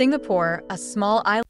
Singapore, a small island.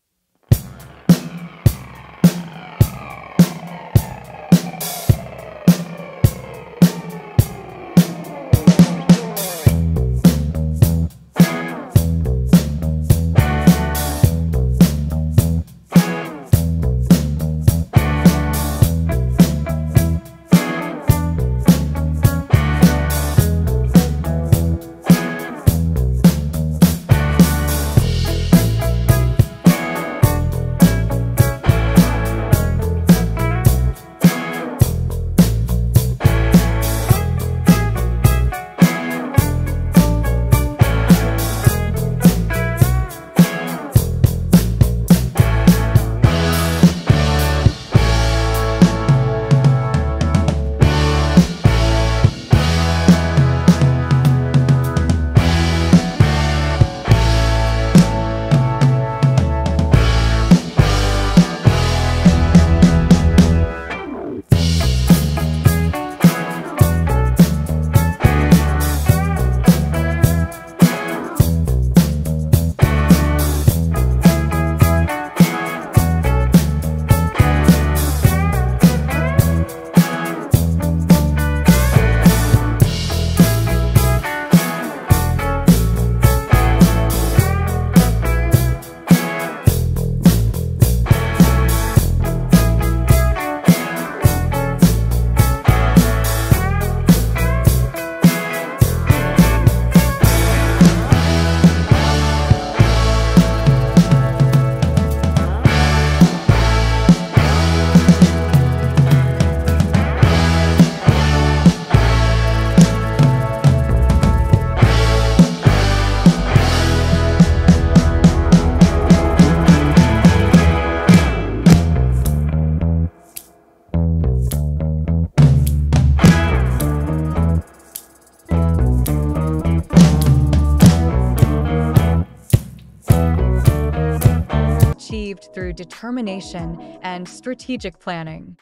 Achieved through determination and strategic planning.